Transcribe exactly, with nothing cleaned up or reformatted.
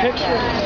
picture.